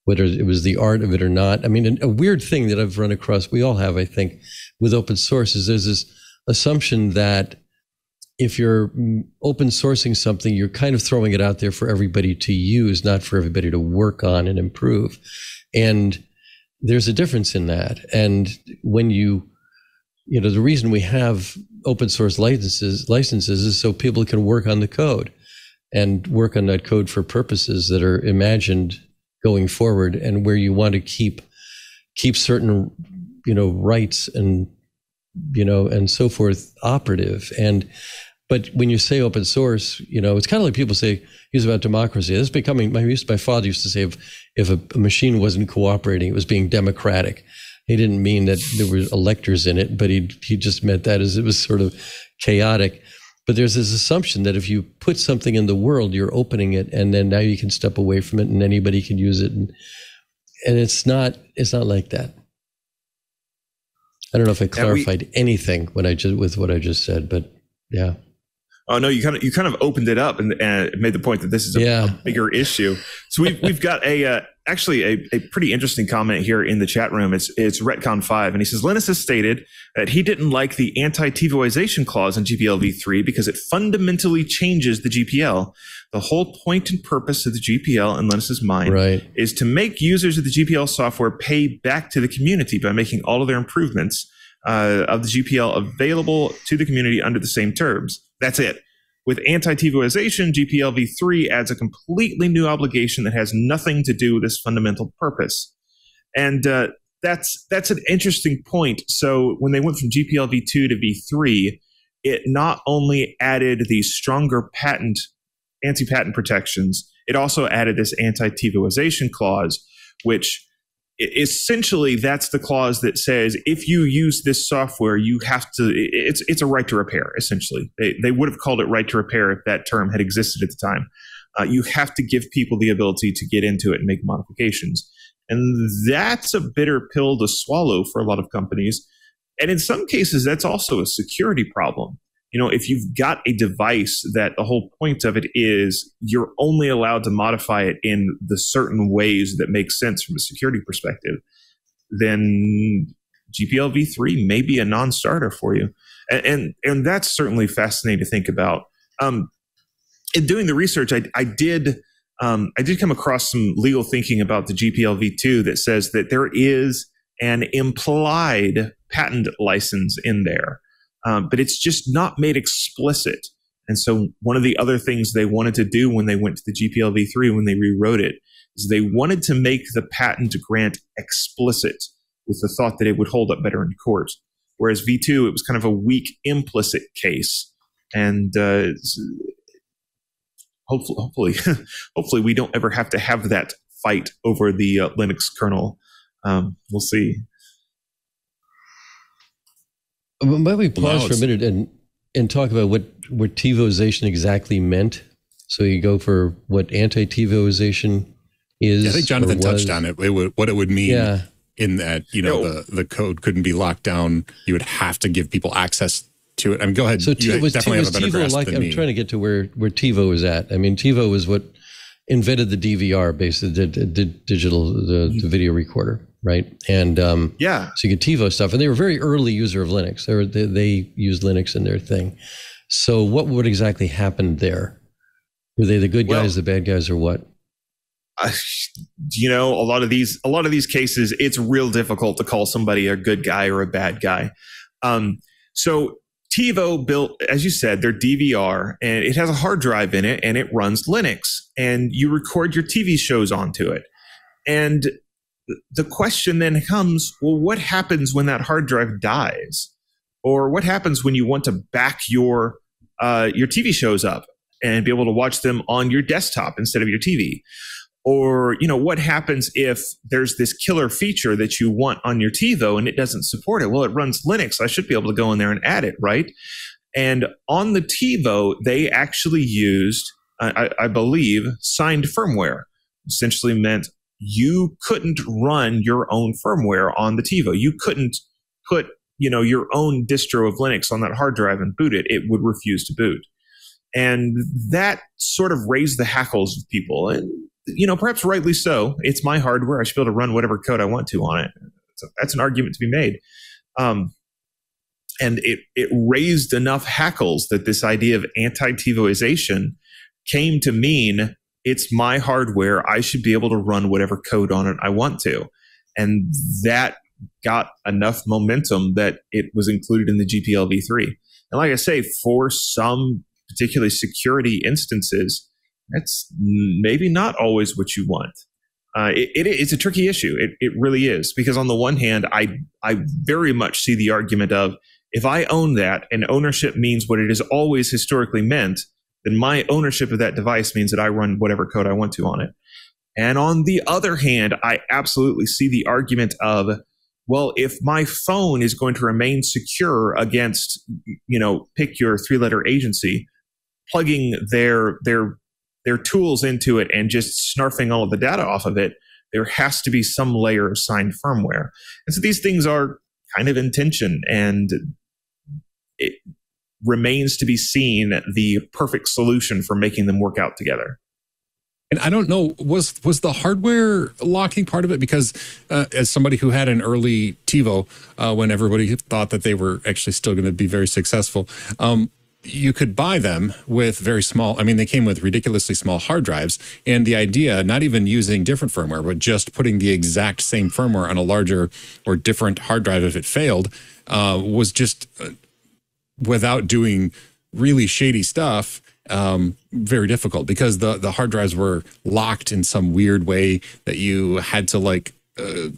whether it was the art of it or not. I mean, a weird thing that I've run across, we all have, I think, with open source is there's this assumption that if you're open sourcing something, you're kind of throwing it out there for everybody to use, not for everybody to work on and improve. And there's a difference in that. And when you, you know, the reason we have open source licenses, licenses is so people can work on the code and work on that code for purposes that are imagined going forward, and where you want to keep keep certain, you know, rights and, you know, and so forth operative. And but when you say open source, you know, it's kind of like people say use about democracy. That's becoming, my my father used to say if if a, a machine wasn't cooperating, it was being democratic. He didn't mean that there were electors in it, but he he just meant that as it was sort of chaotic. But there's this assumption that if you put something in the world, you're opening it, and then now you can step away from it, and anybody can use it, and and it's not it's not like that. I don't know if I clarified we, anything when I just with what I just said, but yeah. Oh no, you kind of you kind of opened it up and, and made the point that this is a, yeah. a bigger issue. So we've we've got a. Uh, actually a, a pretty interesting comment here in the chat room. It's it's Retcon five, and he says, Linus has stated that he didn't like the anti-TiVoization clause in G P L v three because it fundamentally changes the G P L. The whole point and purpose of the G P L, in Linus's mind, right, is to make users of the G P L software pay back to the community by making all of their improvements uh, of the G P L available to the community under the same terms. That's it. With anti-TiVoization, G P L v three adds a completely new obligation that has nothing to do with this fundamental purpose. And uh, that's that's an interesting point. So when they went from G P L v two to v three, it not only added the stronger patent, anti-patent protections, it also added this anti-TiVoization clause, which essentially that's the clause that says if you use this software, you have to, it's it's a right to repair, essentially. They, they would have called it right to repair if that term had existed at the time. Uh, you have to give people the ability to get into it and make modifications. And that's a bitter pill to swallow for a lot of companies. And in some cases, that's also a security problem. You know, if you've got a device that the whole point of it is you're only allowed to modify it in the certain ways that make sense from a security perspective, then G P L v three may be a non-starter for you. And, and, and that's certainly fascinating to think about. Um, in doing the research, I, I, did, um, I did come across some legal thinking about the G P L v two that says that there is an implied patent license in there. Um, but it's just not made explicit. And so one of the other things they wanted to do when they went to the G P L v three, when they rewrote it, is they wanted to make the patent grant explicit with the thought that it would hold up better in court. Whereas v two, it was kind of a weak implicit case. And uh, hopefully, hopefully, hopefully we don't ever have to have that fight over the uh, Linux kernel. Um, we'll see. Might we pause for a minute and, and talk about what, what TiVoization exactly meant? So you go for what anti-TiVoization is. Yeah, I think Jonathan touched on it, it would, what it would mean yeah. in that, you know, no. the, the code couldn't be locked down. You would have to give people access to it. I mean, go ahead. So you was, definitely was have a better TiVo grasp like, than I'm me. trying to get to where, where TiVo is at. I mean, TiVo is what invented the D V R, basically, the, the, the digital, the, the video recorder. Right. And um, yeah, so you get TiVo stuff. And they were very early user of Linux. They, were, they, they used Linux in their thing. So what what exactly happened there? Were they the good well, guys, the bad guys, or what? I, you know, a lot of these a lot of these cases, it's real difficult to call somebody a good guy or a bad guy. Um, so TiVo built, as you said, their D V R, and it has a hard drive in it, and it runs Linux, and you record your T V shows onto it. And the question then comes, well, what happens when that hard drive dies? Or what happens when you want to back your, uh, your T V shows up and be able to watch them on your desktop instead of your T V? Or, you know, what happens if there's this killer feature that you want on your TiVo and it doesn't support it? Well, it runs Linux. I should be able to go in there and add it, right? And on the TiVo, they actually used, I, I believe, signed firmware. Essentially meant you couldn't run your own firmware on the TiVo. You couldn't put, you know, your own distro of Linux on that hard drive and boot it. It would refuse to boot. And that sort of raised the hackles of people. And, you know, perhaps rightly so. It's my hardware. I should be able to run whatever code I want to on it. So that's an argument to be made. Um, and it, it raised enough hackles that this idea of anti-TiVoization came to mean it's my hardware. I should be able to run whatever code on it I want to. And that got enough momentum that it was included in the G P L v three. And like I say, for some particularly security instances, that's maybe not always what you want. Uh, it, it, it's a tricky issue. It, it really is. Because on the one hand, I, I very much see the argument of, if I own that and ownership means what it has always historically meant, then my ownership of that device means that I run whatever code I want to on it. And on the other hand, I absolutely see the argument of, well, if my phone is going to remain secure against, you know, pick your three-letter agency, plugging their, their, their tools into it and just snarfing all of the data off of it, there has to be some layer of signed firmware. And so these things are kind of in tension, and it remains to be seen the perfect solution for making them work out together. And I don't know, was was the hardware locking part of it? Because uh, as somebody who had an early TiVo, uh, when everybody thought that they were actually still going to be very successful, um, you could buy them with very small, I mean, they came with ridiculously small hard drives. And the idea, not even using different firmware, but just putting the exact same firmware on a larger or different hard drive if it failed, uh, was just, uh, without doing really shady stuff, um, very difficult, because the, the hard drives were locked in some weird way that you had to like uh,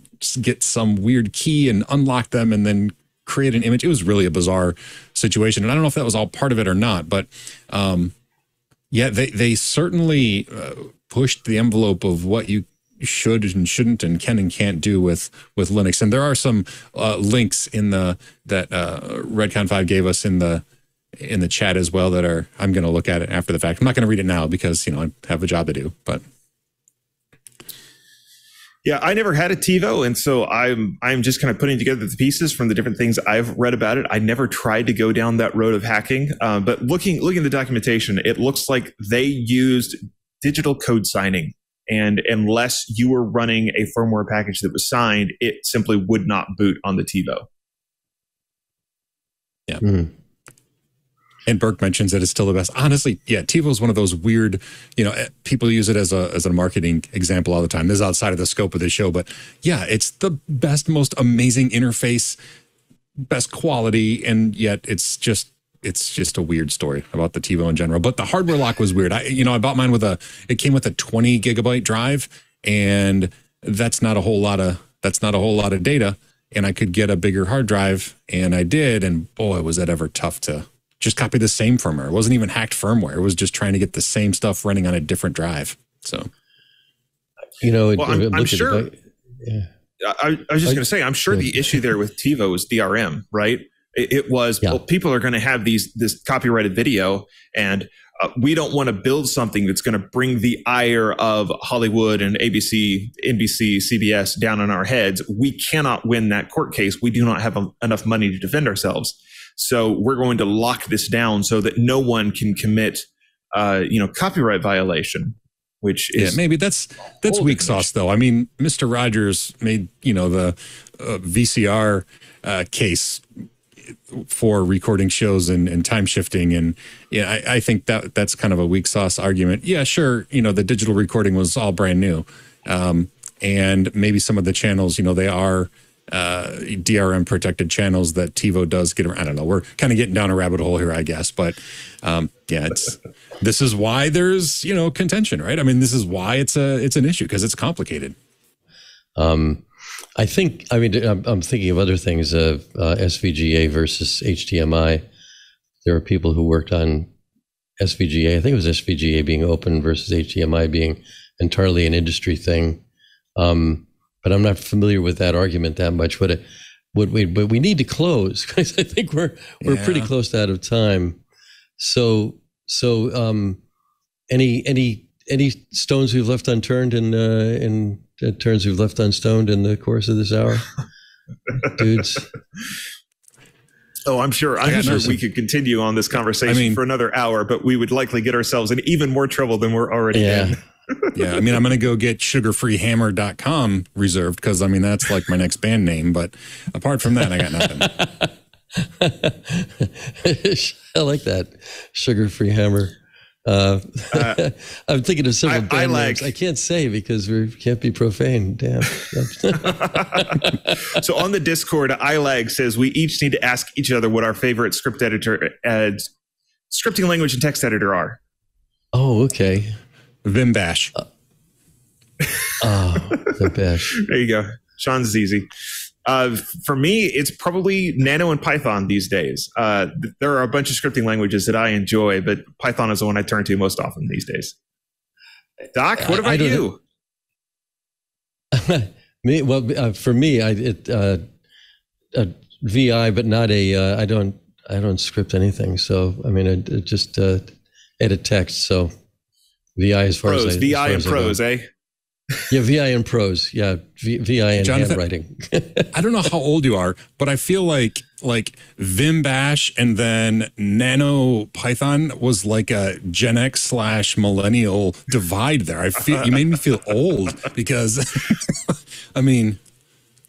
get some weird key and unlock them and then create an image. It was really a bizarre situation. And I don't know if that was all part of it or not, but um, yeah, they, they certainly uh, pushed the envelope of what you should and shouldn't and can and can't do with, with Linux. And there are some uh, links in the, that uh, Redcon five gave us in the, in the chat as well that are, I'm going to look at it after the fact. I'm not going to read it now because, you know, I have a job to do, but. Yeah, I never had a TiVo, and so I'm I'm just kind of putting together the pieces from the different things I've read about it. I never tried to go down that road of hacking, uh, but looking looking at the documentation, it looks like they used digital code signing, and unless you were running a firmware package that was signed, it simply would not boot on the TiVo. Yeah. Mm-hmm. And Burke mentions that it's still the best. Honestly, yeah, TiVo is one of those weird, you know, people use it as a as a marketing example all the time. This is outside of the scope of this show, but yeah, it's the best, most amazing interface, best quality, and yet it's just it's just a weird story about the TiVo in general. But the hardware lock was weird. I you know I bought mine with a it came with a twenty gigabyte drive, and that's not a whole lot of that's not a whole lot of data, and I could get a bigger hard drive, and I did, and boy, was that ever tough to. Just copy the same firmware. It wasn't even hacked firmware. It was just trying to get the same stuff running on a different drive. So, you know, it, well, I'm, it I'm sure. At the, yeah. I, I was just like, going to say, I'm sure yeah. the issue there with TiVo was D R M, right? It, it was yeah. well, people are going to have these this copyrighted video, and uh, we don't want to build something that's going to bring the ire of Hollywood and A B C, N B C, C B S down on our heads. We cannot win that court case. We do not have a, enough money to defend ourselves. So we're going to lock this down so that no one can commit, uh, you know, copyright violation, which is yeah, maybe that's that's weak sauce though. I mean, Mister Rogers made, you know, the uh, V C R uh, case for recording shows and, and time shifting, and yeah, I, I think that that's kind of a weak sauce argument. Yeah, sure, you know, the digital recording was all brand new, um, and maybe some of the channels, you know, they are. Uh, D R M protected channels that TiVo does get around. I don't know. We're kind of getting down a rabbit hole here, I guess. But um, yeah, it's this is why there's you know contention, right? I mean, this is why it's a it's an issue because it's complicated. Um, I think. I mean, I'm, I'm thinking of other things. Uh, uh, S V G A versus H D M I. There are people who worked on S V G A. I think it was S V G A being open versus H D M I being entirely an industry thing. Um, But I'm not familiar with that argument that much. But it, what we but we need to close because I think we're we're yeah. pretty close to out of time. So so um, any any any stones we've left unturned and uh, and uh, turns we've left unstoned in the course of this hour, dudes. Oh, I'm sure. I'm sure we could continue on this conversation I mean, for another hour, but we would likely get ourselves in even more trouble than we're already yeah. in. Yeah, I mean, I'm going to go get sugar free hammer dot com reserved because, I mean, that's like my next band name. But apart from that, I got nothing. I like that. Sugar Free Hammer. Uh, uh, I'm thinking of several I, band I like, names I can't say because we can't be profane. Damn. So on the Discord, iLag says we each need to ask each other what our favorite script editor, uh, scripting language and text editor are. Oh, okay. Vim Bash. Uh, oh, the Bash. There you go. Sean's easy. Uh, for me, it's probably Nano and Python these days. Uh, th there are a bunch of scripting languages that I enjoy, but Python is the one I turn to most often these days. Doc, what about I, I you? me, well, uh, for me, I, it, uh, a V I, but not a. Uh, I don't. I don't script anything. So I mean, I, I just uh, edit text. So. V I as far pros, as I, V I as far and as pros, eh? Yeah, V I N prose. Yeah, v VIN Jonathan, handwriting. I don't know how old you are, but I feel like like Vim Bash and then Nano Python was like a Gen X slash millennial divide there. I feel you made me feel old because, I mean,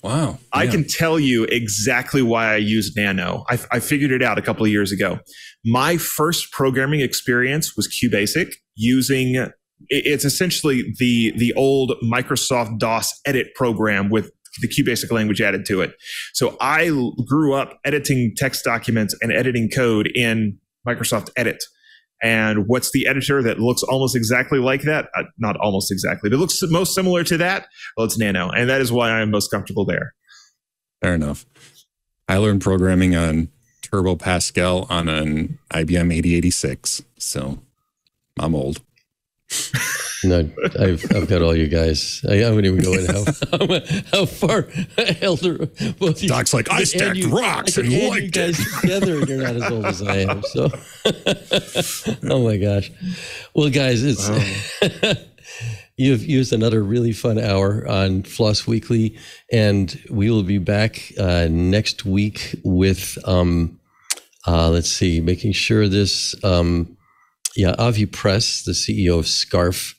wow. I yeah. can tell you exactly why I used Nano. I, I figured it out a couple of years ago. My first programming experience was QBasic using. It's essentially the the old Microsoft DOS edit program with the QBasic language added to it. So I grew up editing text documents and editing code in Microsoft Edit. And what's the editor that looks almost exactly like that? Uh, not almost exactly, but it looks most similar to that? Well, it's Nano. And that is why I'm most comfortable there. Fair enough. I learned programming on Turbo Pascal on an I B M eighty eighty-six. So I'm old. No, I've, I've got all you guys. I wouldn't even go in how, how, how far elder. Well, Doc's you, like, I stacked you, rocks I and liked you guys it. Together, and you're not as old as I am. So, oh my gosh. Well, guys, it's wow. You've used another really fun hour on Floss Weekly, and we will be back uh, next week with, um, uh, let's see, making sure this. Um, Yeah, Avi Press, the C E O of Scarf,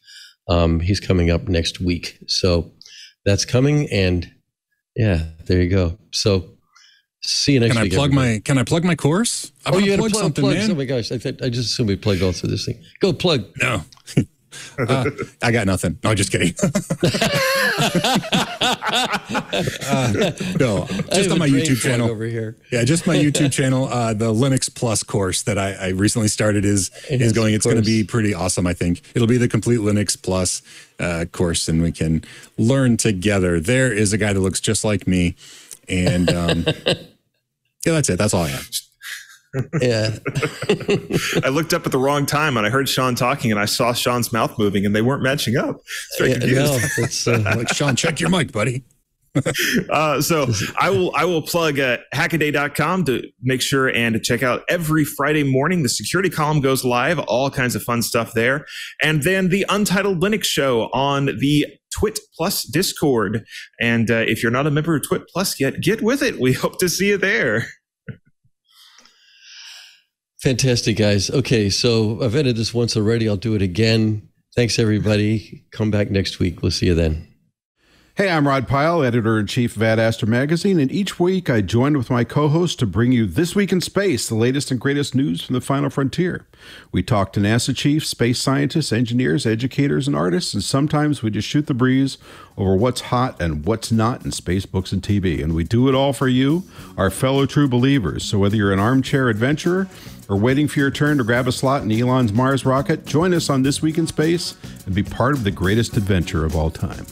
um, he's coming up next week. So that's coming, and yeah, there you go. So see you next can week. Can I plug everybody. my? Can I plug my course? I oh, you had plug, plug something, plugs. man. Oh my gosh, I, I just assumed we plugged all through this thing. Go plug. No, uh, I got nothing. No, just kidding. uh, no, just on my YouTube channel over here. Yeah, just my YouTube channel. Uh, the Linux Plus course that I, I recently started is it is going. It's going to be pretty awesome. I think it'll be the complete Linux Plus uh, course, and we can learn together. There is a guy that looks just like me, and um, yeah, that's it. That's all I have. Yeah. I looked up at the wrong time and I heard Shawn talking and I saw Shawn's mouth moving and they weren't matching up. Very yeah, confused. No, it's, uh, like, Shawn, check your mic, buddy. uh, so I will I will plug uh, hackaday dot com to make sure and to check out every Friday morning. The security column goes live, all kinds of fun stuff there. And then the Untitled Linux show on the TWiT Plus Discord. And uh, if you're not a member of TWiT Plus yet, get with it. We hope to see you there. Fantastic, guys. Okay, so I've ended this once already. I'll do it again. Thanks, everybody. Come back next week. We'll see you then. Hey, I'm Rod Pyle, editor-in-chief of Ad Astra Magazine, and each week I join with my co-host to bring you This Week in Space, the latest and greatest news from the final frontier. We talk to NASA chiefs, space scientists, engineers, educators, and artists, and sometimes we just shoot the breeze over what's hot and what's not in space books and T V. And we do it all for you, our fellow true believers. So whether you're an armchair adventurer or waiting for your turn to grab a slot in Elon's Mars rocket, join us on This Week in Space and be part of the greatest adventure of all time.